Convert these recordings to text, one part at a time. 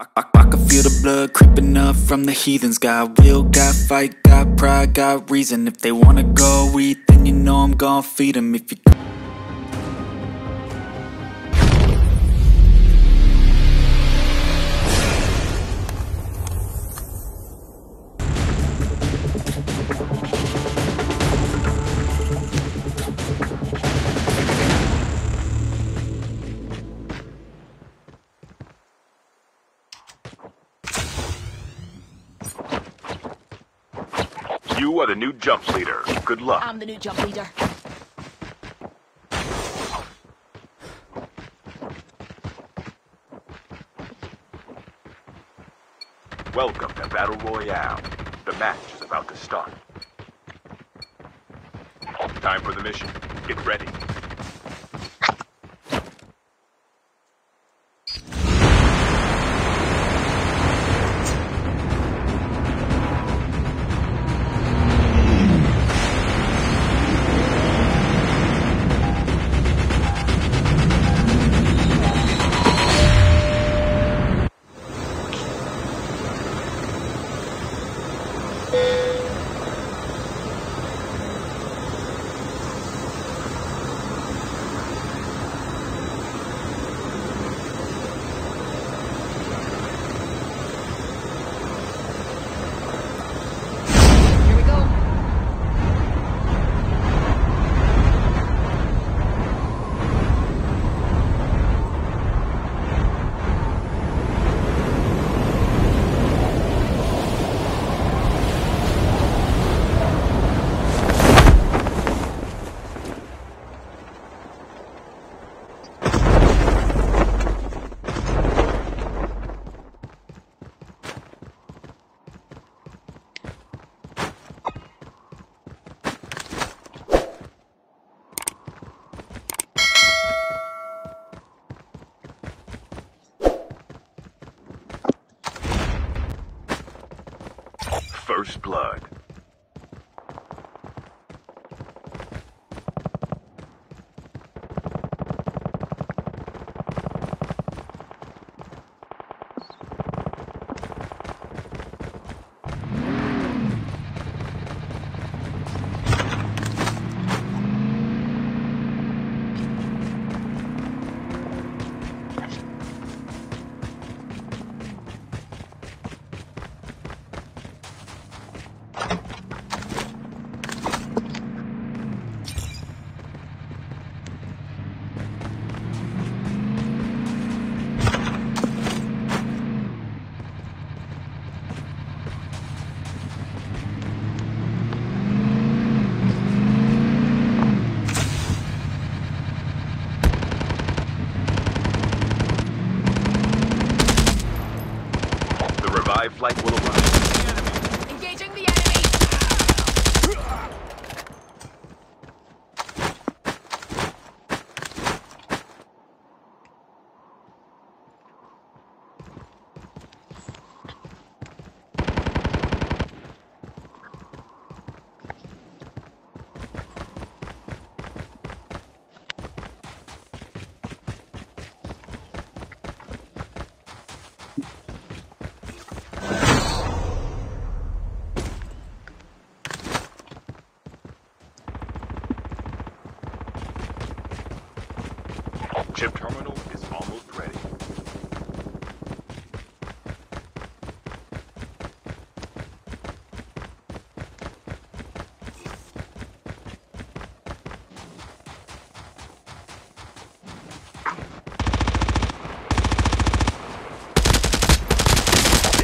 I can feel the blood creeping up from the heathens. Got will, got fight, got pride, got reason. If they wanna go eat, then you know I'm gon' feed them. If you You are the new jump leader. Good luck. I'm the new jump leader. Welcome to Battle Royale. The match is about to start. Time for the mission. Get ready. First blood. Flight will arrive. Engaging the enemy. Chip terminal is almost ready.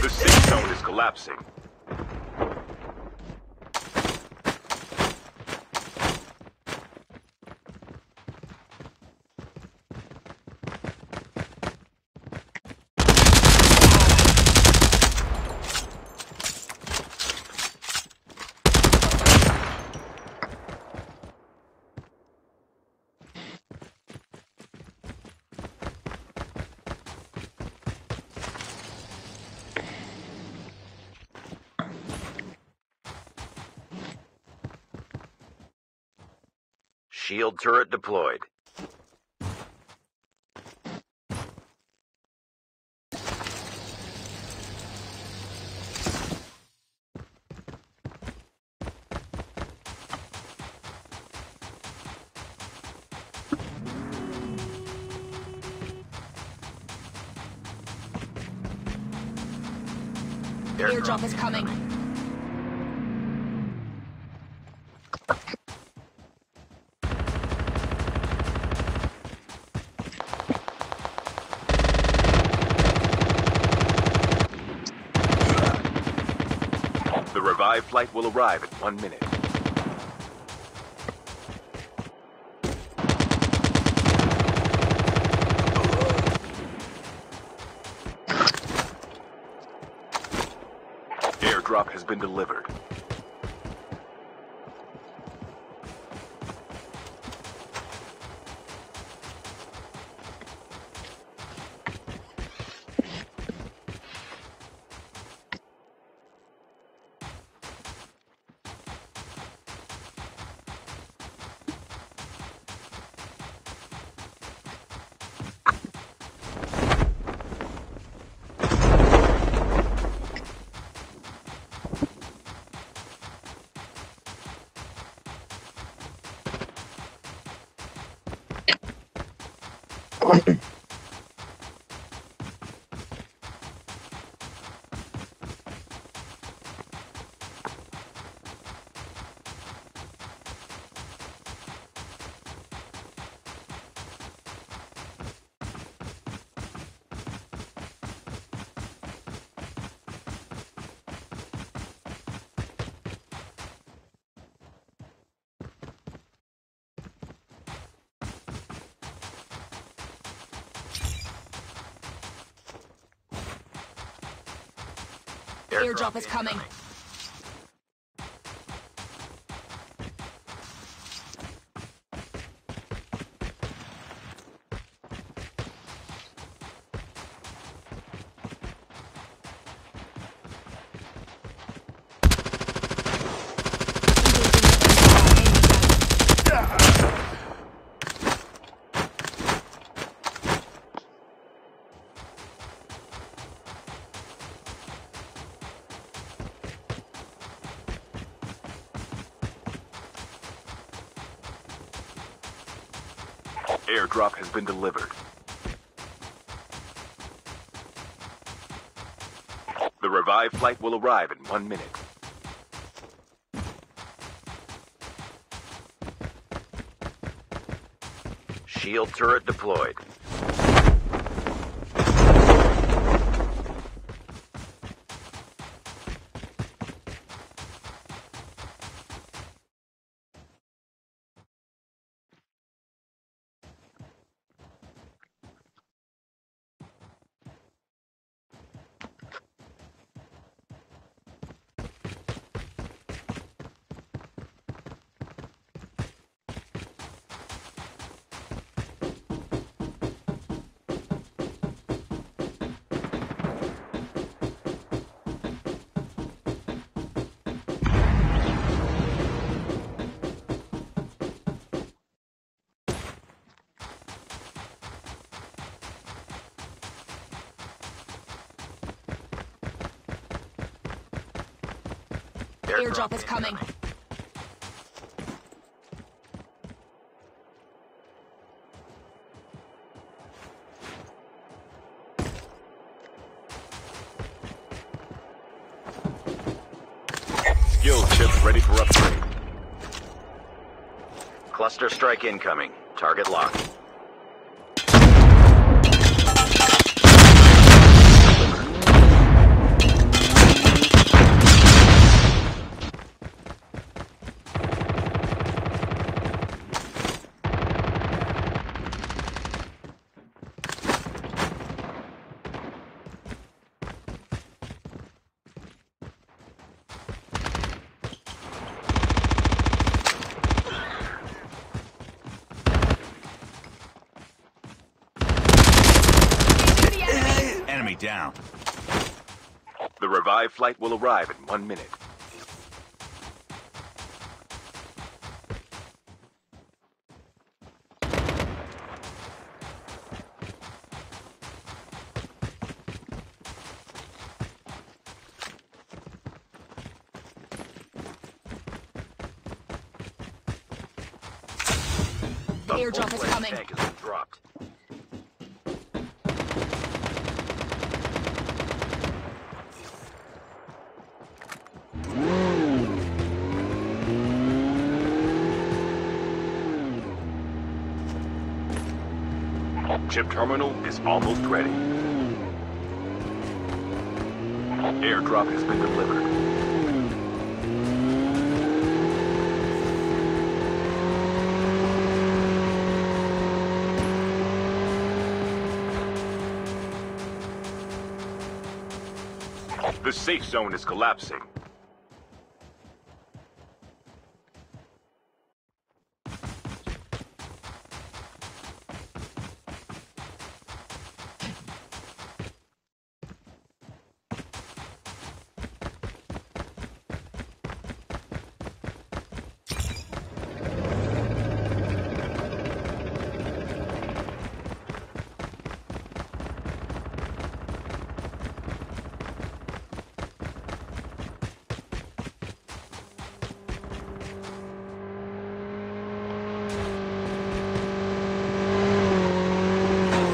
The safe zone is collapsing. Shield turret deployed. Airdrop is coming. The revived flight will arrive in 1 minute. Airdrop has been delivered. Airdrop is coming. Airdrop has been delivered. The revived flight will arrive in 1 minute. Shield turret deployed. Airdrop is coming. Skill chips ready for upgrade. Cluster strike incoming. Target locked. Down. The revived flight will arrive in 1 minute. The airdrop is coming. Tank has been dropped. Chip terminal is almost ready. Airdrop has been delivered. The safe zone is collapsing.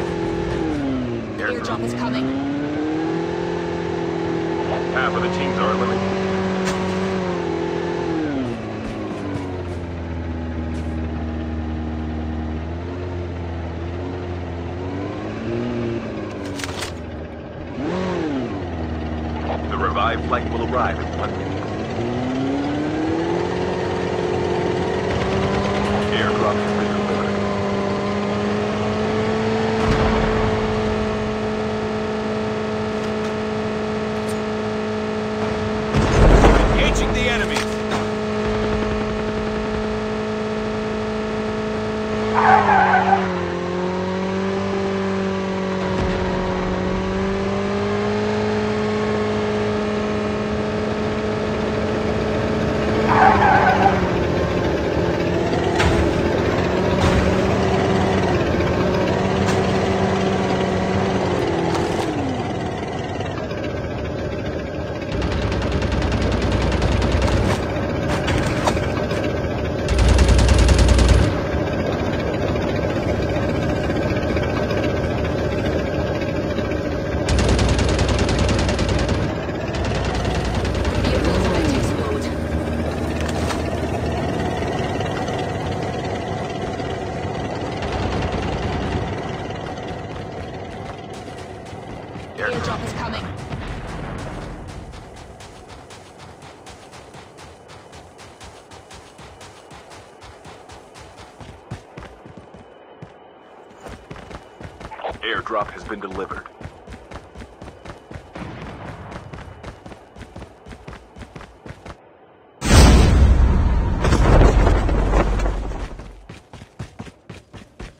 Airdrop is coming. Half of the teams are eliminated. The revived flight will arrive in 1 minute. Airdrop has been delivered. Airdrop is coming. Airdrop has been delivered.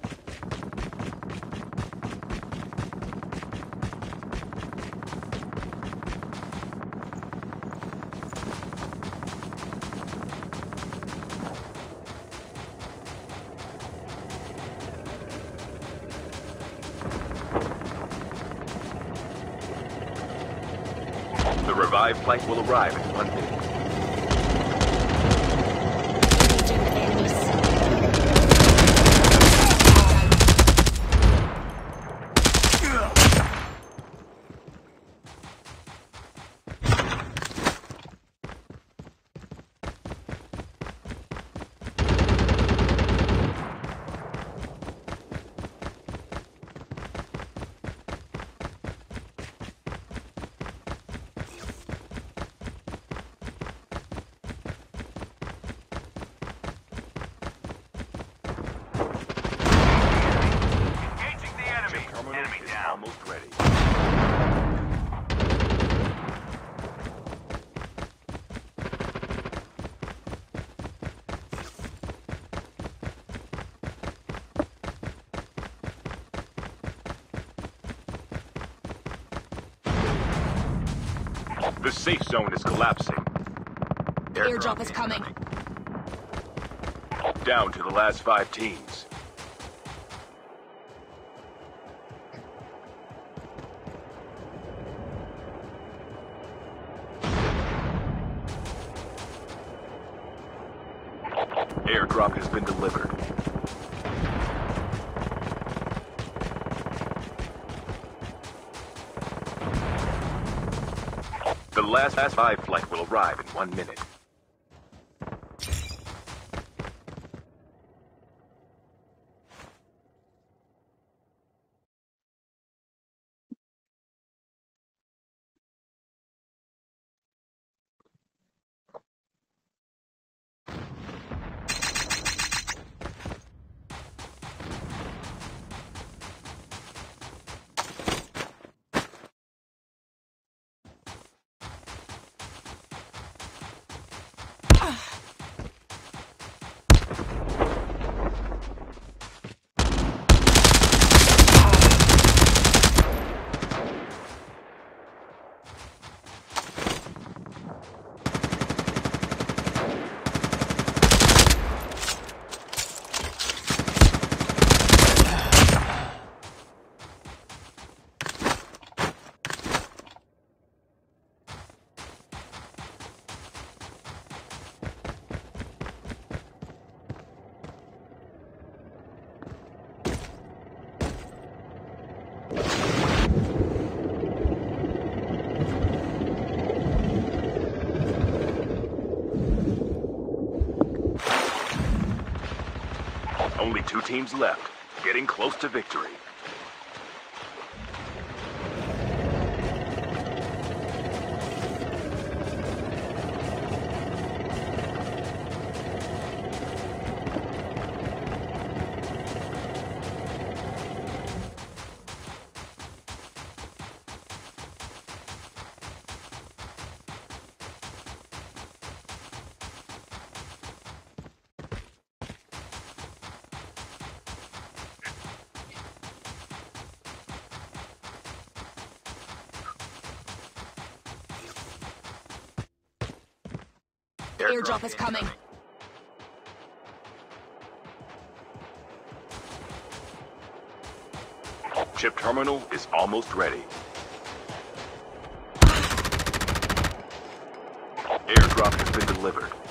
The revived flight will arrive in 1 minute. The safe zone is collapsing. Airdrop is coming. Down to the last 5 teams. Airdrop has been delivered. The last 5 flight will arrive in 1 minute. Two teams left, getting close to victory. Airdrop is coming. Chip terminal is almost ready. Airdrop has been delivered.